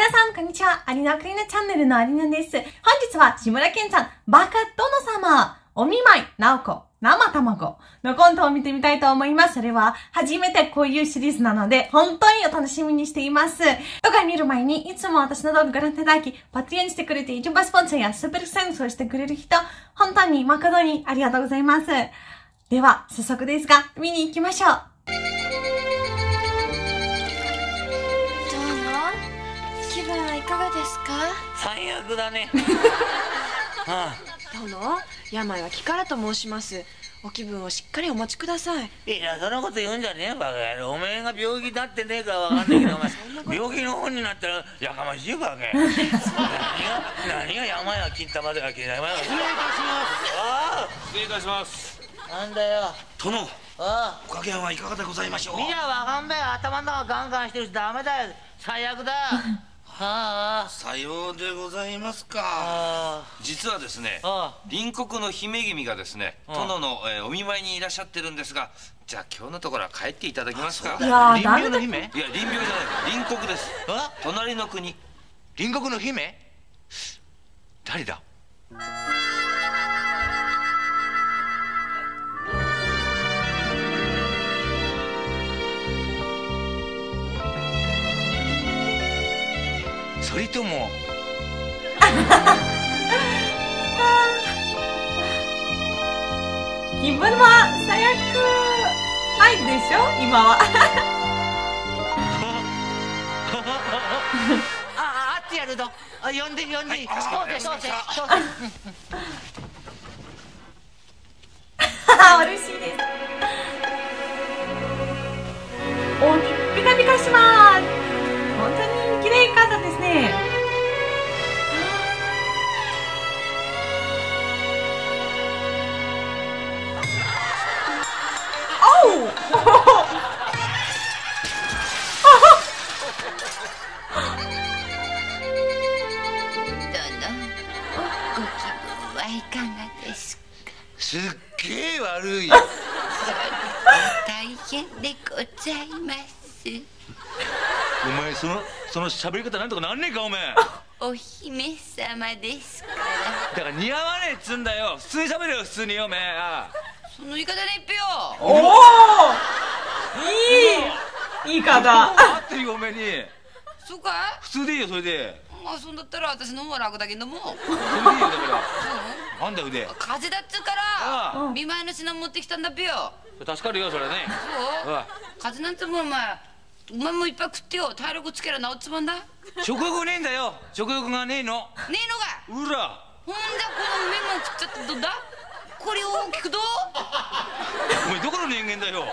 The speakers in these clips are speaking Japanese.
皆さん、こんにちは。アリナ・アリナチャンネルのアリナです。本日は、志村けんさん、バカ殿様、お見舞い、ナオコ、生卵のコントを見てみたいと思います。それは、初めてこういうシリーズなので、本当にお楽しみにしています。動画見る前に、いつも私の動画ご覧いただき、Patreonしてくれて、YouTubeスポンサーやスーパースポンサーしてくれる人、本当に誠にありがとうございます。では、早速ですが、見に行きましょう。いかがですか？最悪だね。はあ、殿、病は気からと申します。お気分をしっかりお持ちください。いや、そんなこと言うんじゃねえ、バカ野郎。おめえが病気だってねえかわかんないけど、お前病気の本になったらやかましいバカ。何が病は切ったまでが切れない。失礼いたします。失礼いたします。なんだよ、殿。お加減はいかがでございましょう？みんなわかんべえ。頭の中ガンガンしてるしダメだよ。最悪だ。はあ、さようでございますか。実はですね、隣国の姫君がですね、殿のお見舞いにいらっしゃってるんですが、じゃあ今日のところは帰っていただけますか。隣国の姫？いや、隣国じゃない、隣国です。隣の国。隣国の姫？誰だ？それとも気分は最悪愛でしょ今は。あってやるぞ。呼んで呼んで。嬉しいです。おピカピカします。本当に。綺麗かったですね。おう。ご気分はいかがですか？すっげえ悪い。大変でございます。お前その喋り方なんとかなんねえか。お前お姫様ですから。だから似合わねえっつんだよ。普通に喋れよ。普通によ。おめえその言い方でいっぺよ。おお、いい言い方合ってるよ。おめえにそうかい。普通でいいよ。それでまあそんだったら私の方は楽だけども。それでいいよ。だからなんだよ。で風邪だっつうから見舞いの品持ってきたんだっぺよ。助かるよそれね。そう風邪なんてもうお前お前もいっぱい食ってよ。体力つけら治っつまんだ。食欲ねえんだよ。食欲がねえの。ねえのがうらほんだ。このメモ食っちゃってどうだこれ大きくどう。お前どこの人間だよ。わか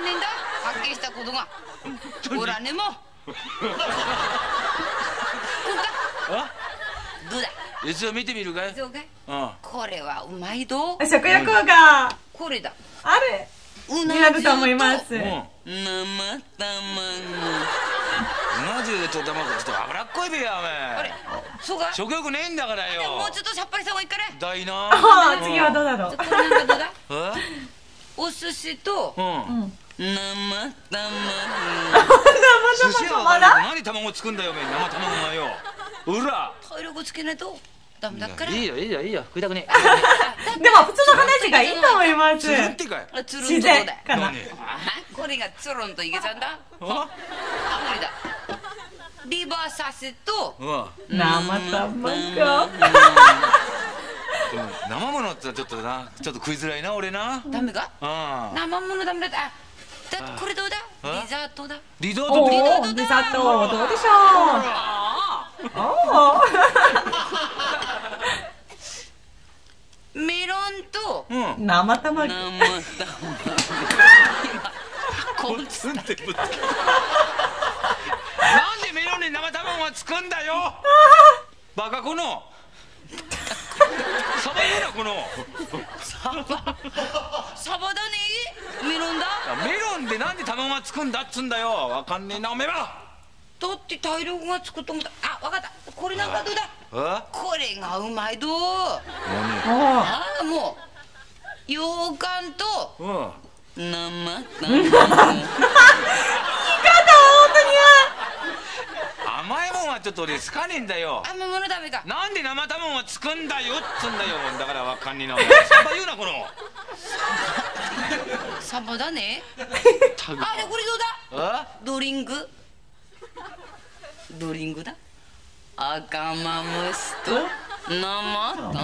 んねえんだ発見したことが。ほらねもこんだどうだ一応見てみるかい。そうかい。これはうまいど。食欲がこれだあれうなると思います。生卵。うな重と卵ちょっと脂っこいべやおめえ。あれ、そうか。食欲ねえんだからよ。もうちょっとさっぱりした方がいいから。だいな。次はどうだろう。お寿司と生卵。寿司はまだ。何卵つくんだよおめえ。生卵がよ。うら。体力つけないと。ダメだから。いいよいいよいいよ。食いたくねえ。でも普通の話がいいと思います。つるんってかい。自然かな。これがつるんといけちゃうんだ。あ、無理だ。リバーサスと生卵。生ものってちょっとな、ちょっと食いづらいな俺な。ダメか？生ものダメだった。だってこれどうだ？リザートだ。リザートリザートどうでしょう。ああ。メロンと生卵。生卵。こんつんってぶつけ。なんでメロンに生卵がつくんだよ。バカこの。サバ言うなこの。サバだね。メロンだ。メロンでなんで卵がつくんだっつんだよ。わかんねえなおめえは。だって体力がつくと思った。あ、わかった。これなんかどうだ。これがうまいど。ああもう羊羹と生卵。言い方本当に甘いもんはちょっと俺好かねえんだよ。あ、もう物食べた。なんで生卵はつくんだよっつんだよ。だからわかんねえな。サバ言うなこの。サバだね。あ、でこれどうだ？ドリンク。ドリンクだ。赤マムシと生卵。やっぱ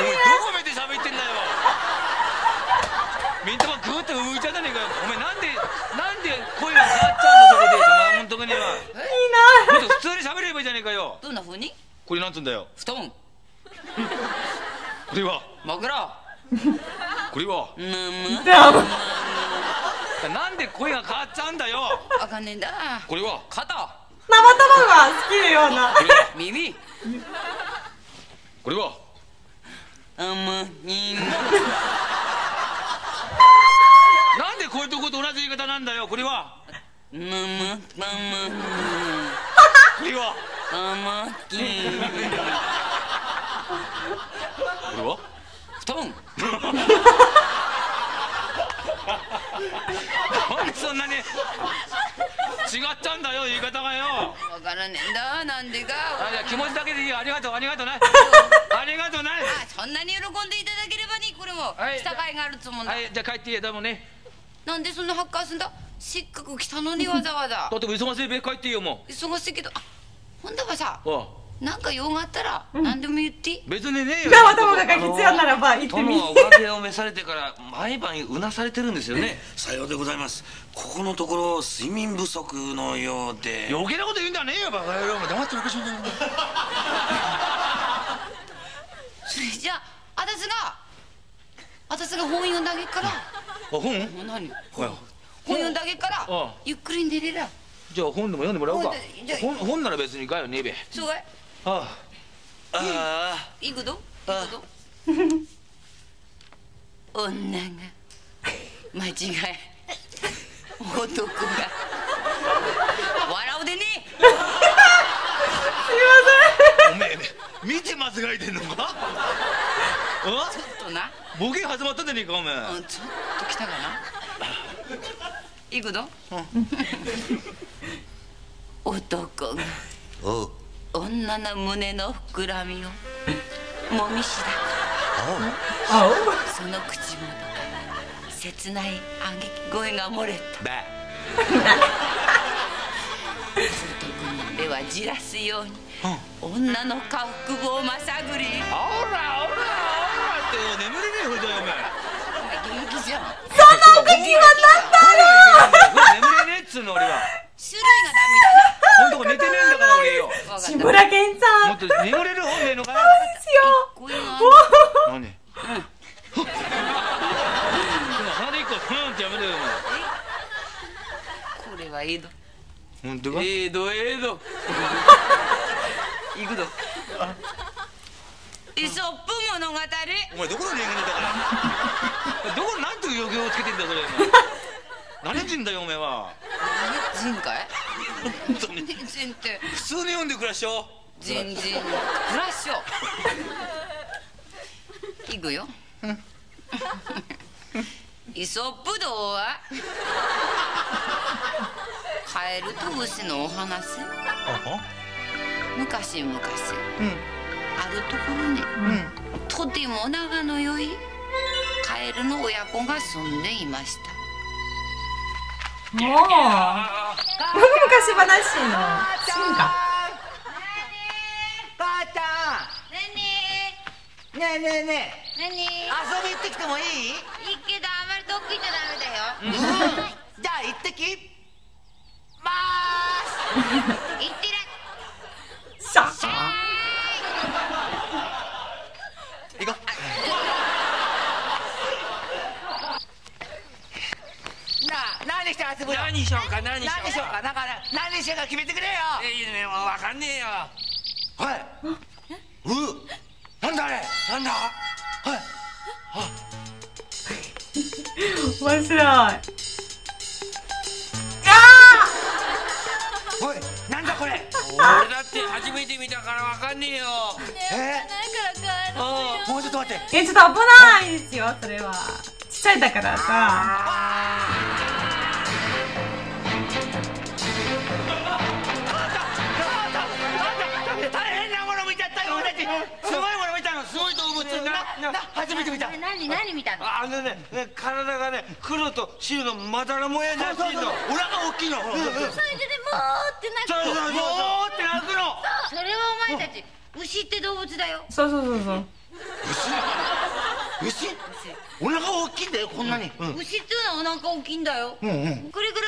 り。どこ見て喋ってんだよ。みんなグーッと浮いちゃったねえかよ。お前なんで声が変わっちゃうのそこで。卵のとこには。いいな。もっと普通に喋ればいいじゃねえかよ。どんな風に？これなんつうんだよ。布団。これは。枕。これは。なんで声が変わっちゃうんだよ。あかんねえんだ。これは。肩。生卵が好きような。耳。これは。なんでこういうとこと同じ言い方なんだよ。これは。これは。これは。布団。なんでそんなに違っちゃうんだよ言い方がよ。わからねえんだなんでか。気持ちだけでいい。ありがとうありがとうね。ありがとうね。そんなに喜んでいただければね。これも来た甲斐があるつもんだ。はい、じゃあ帰っていいやだもんね。なんでそんなハッカーすんだ。せっかく来たのにわざわざ。だって忙しいべ帰っていいよもう。忙しいけど、あ、ほんだはさ。なんか用があったら何でも言っていい。別にねえよ。生卵が必要ならば言ってみ。殿はおかげを召されてから毎晩うなされてるんですよね。さようでございます。ここのところ睡眠不足のようで。余計なこと言うんじゃねえよバカ野郎。黙ってなかしょうがない。それじゃあ私が本読んであげっから。あ、本？何？本読んであげっからゆっくり寝れら。じゃあ本でも読んでもらおうか。本なら別に害はねえべ。そうかい。ああ、いくぞいくぞ。女が間違え男が笑うでねえ。すいません。おめえ見て間違えてんのか。ちょっとなボケ始まったんじゃねえかおめえ。ちょっと来たかな。いくぞ。男が女の胸の膨らみをもみしだかその口元から切ないあげき声が漏れた。男の目はじらすように女の下腹部をまさぐり。おらおらおらって眠れねえほどよお前。元気じゃん。その口は何だろう。眠れねえっつうの俺は。種類がダメだな。ほんとこ寝てねえんだから俺よ。志村けんさん。もっと眠れる本ねえのかな。どうしよう。何？うん。今鼻で一個ふんってやめろよお前。これは江戸。ほんとか？江戸。行くぞ。イソップ物語。お前どこの人間だから。どこなんていう抑揚をつけてんだそれお前。何人だよお前は。何人かい？本当に人って普通に読んで暮らしよう。人暮らしよう。行くよ。イソップ童話。カエルと牛のお話。昔々、あるところに、とても長の良いカエルの親子が住んでいました。もう昔話の進化。ばあちゃん。ねえ。何？遊び行ってきてもいい？いいけどあんまり遠く行っちゃダメだよ。じゃあ行ってきまーす。行ってら。シャシャーイ。行こう。何して遊ぶの？何しようか何しようかだから何しようか決めてくれよ。いいね、もう分かんねえよ。はい。なんだあれ。なんだ。はい。あ。面白い。ああ。おい、なんだこれ。俺だって初めて見たから分かんねえよ。もうちょっと待って。ちょっと危ないですよそれは。ちっちゃいだからさ。初めて見た。何見たの？あのね、体がね、黒と白のまだら模様らしいの。裏が大きいの。それでね、もうってなくの。そうそうそう、もうってなくの。それはお前たち、牛って動物だよ。そうそうそうそう。牛？お腹大きいんだよ、こんなに。牛っていうのはお腹大きいんだよ。これぐらい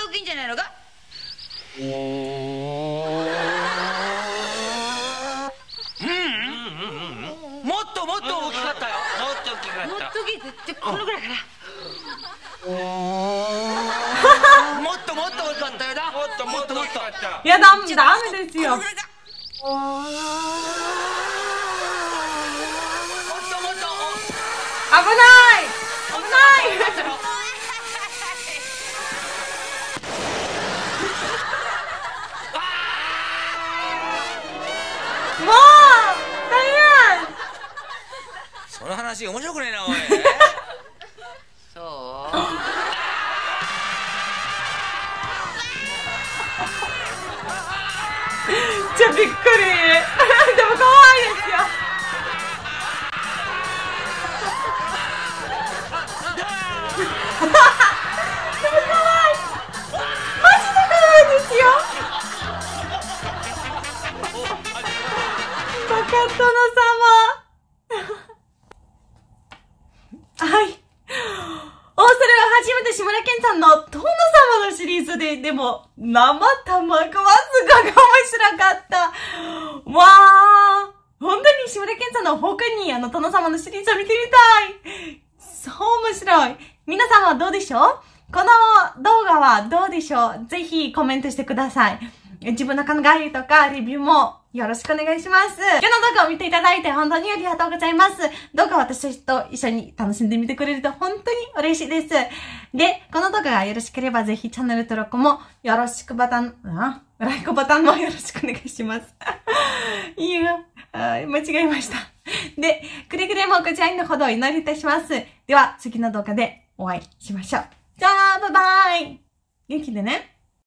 大きいんじゃないのか？もっと大きかったよ。もっと大きかった。もっと大きい。じゃあこのぐらいかな。もっと大きかったよな。もっと大きかった。いやダメですよ。もっと危ない。この話面白くねえなおい。そう。じゃびっくり。でも可愛いですよ。でも可愛い。マジで可愛いですよ。バカ殿様。はい。おそれは初めて志村けんさんの殿様のシリーズで、でも、生卵はすごく面白かった。わー。本当に志村けんさんの他に殿様のシリーズを見てみたい。そう面白い。皆さんはどうでしょう？この動画はどうでしょう？ぜひコメントしてください。自分の考えとかレビューもよろしくお願いします。今日の動画を見ていただいて本当にありがとうございます。動画を私と一緒に楽しんでみてくれると本当に嬉しいです。で、この動画がよろしければぜひチャンネル登録もよろしくライクボタンもよろしくお願いします。いや、間違えました。で、くれぐれもご支援のほどお祈りいたします。では、次の動画でお会いしましょう。じゃあ、バイバイ。元気でね。